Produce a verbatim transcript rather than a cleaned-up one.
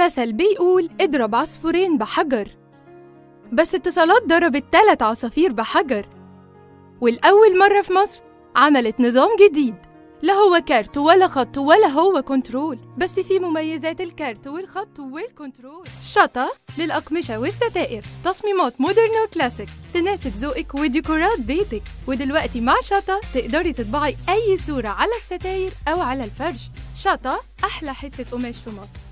المثل بيقول اضرب عصفورين بحجر، بس اتصالات ضربت ثلاث عصافير بحجر. والأول مرة في مصر عملت نظام جديد، لا هو كارت ولا خط ولا هو كنترول، بس في مميزات الكارت والخط والكنترول. شطة للأقمشة والستائر، تصميمات مودرن وكلاسيك تناسب ذوقك وديكورات بيتك. ودلوقتي مع شطة تقدري تطبعي أي صورة على الستاير أو على الفرش. شطة أحلى حتة قماش في مصر.